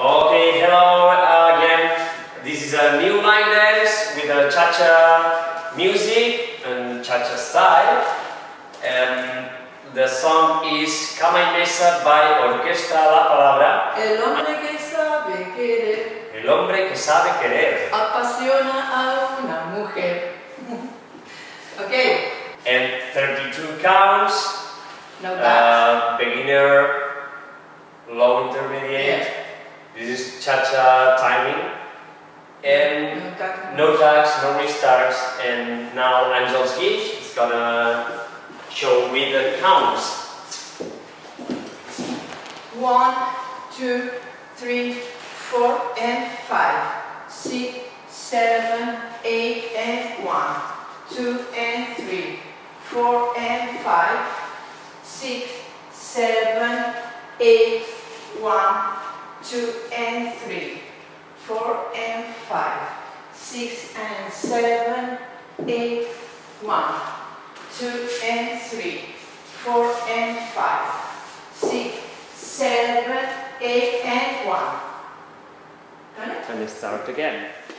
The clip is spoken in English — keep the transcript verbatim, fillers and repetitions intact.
Okay, hello again. This is a new line dance with a cha-cha music and cha-cha style. And the song is Cama y Mesa by Orquesta La Palabra. El hombre que sabe querer. El hombre que sabe querer. Apasiona a una mujer. Okay. And thirty-two counts. No uh, beginner, low intermediate. Yeah. This is cha-cha timing. And no tags, no restarts. And now Angel Guix is gonna show me the counts. One, two, three, four, and five, six, seven, eight, and one, two, and three, four, and five, six, seven, eight, one, two, and three, four, and five, six, and seven, eight, one, two, and three, four, and five, six, seven, eight, and one. Can I start again?